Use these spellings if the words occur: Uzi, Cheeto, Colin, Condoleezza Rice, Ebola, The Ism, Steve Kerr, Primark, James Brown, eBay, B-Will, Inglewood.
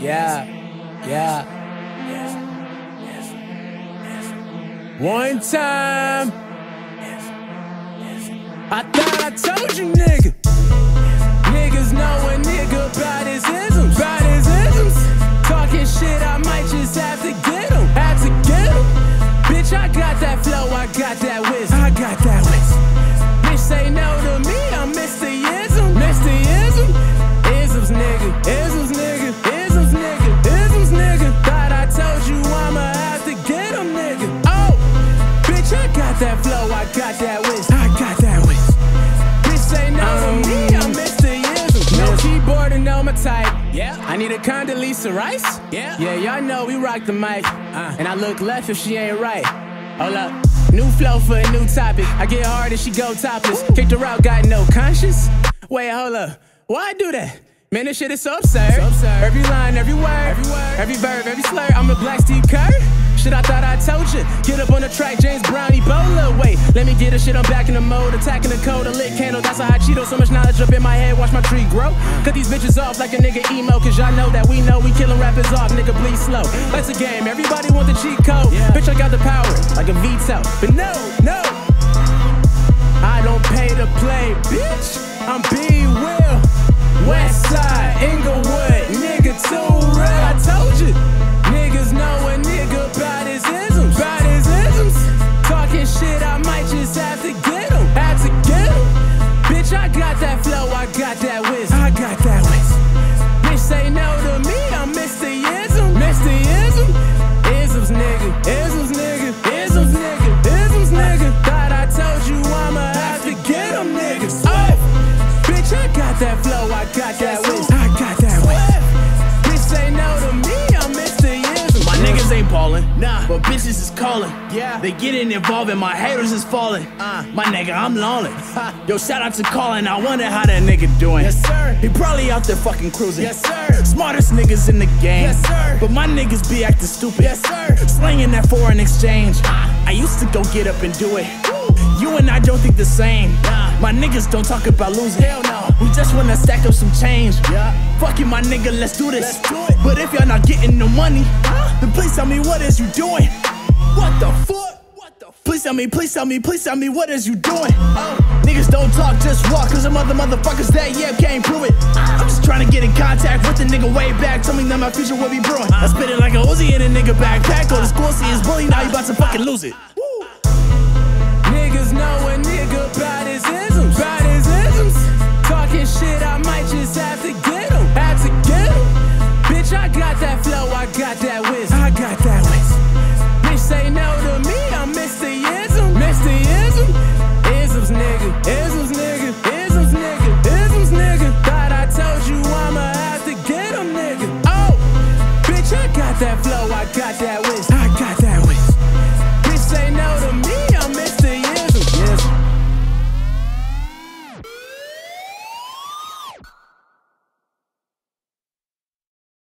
Yeah. One time, I thought I told you, nigga. Niggas know a nigga about his isms, talking shit, I might just have to get him, Bitch, I got that flow, I got that wisdom, Bitch, say no to me, I'm Mr. Ism, Isms, nigga, Thought I told you I'ma have to get him, nigga. Oh, bitch, I got that flow, I got that wisdom, Bitch, say no to me, I'm Mr. Ism. No keyboard and no my type. Yeah, I need a Condoleezza Rice. Yeah, y'all know we rock the mic. And I look left if she ain't right. Hold up, new flow for a new topic. I get hard and she go topless. Kicked her out, got no conscience. Wait, hold up, why do that? Man, this shit is so absurd. Every line, every word, every verb, every slur. I'm a black Steve Kerr. Shit, I thought I told you. Get up on the track, James Brown, Ebola. Wait, let me get this shit, I'm back in the mode. Attacking the code, a lit candle, that's a hot Cheeto. So much knowledge up in my head, watch my tree grow. Cut these bitches off like a nigga emo, cause y'all know we killing rappers off, nigga, bleed slow. That's a game, everybody want the cheat code. Bitch, I got the power, like a veto. But no, I don't pay to play, bitch. I'm B-Will. Westside, Inglewood, nigga, too real. I told you, niggas know a nigga about his isms, Talking shit, I might just have to get him, Bitch, I got that flow, I got that wisdom, Bitch, say no to me, I'm Mr. Ism, Isms, nigga, Thought I told you I'ma have to get him, niggas. Bitch, I got that flow, I got that wisdom, Bitch, say no to me, I'm Mr. Ism. My niggas ain't ballin', but bitches is callin'. They getting involved and my haters is fallin'. My nigga, I'm lonely. Yo, shout out to Colin, I wonder how that nigga doing. He probably out there fucking cruising. Smartest niggas in the game. But my niggas be acting stupid. Slinging that foreign exchange. I used to go get up and do it. You and I don't think the same. My niggas don't talk about losing. Hell no. We just wanna stack up some change. Fuck it, my nigga, let's do this. But if y'all not getting no money, then please tell me what is you doing? What the fuck? Please tell me, what is you doing? Niggas don't talk, just walk. Cause them other motherfuckers that can't prove it. I'm just trying to get in contact with the nigga way back. Tell me that my future will be brewing. I spit it like a Uzi in a nigga backpack. Go to school, see his bully, now you about to fucking lose it. Niggas know a nigga about his isms.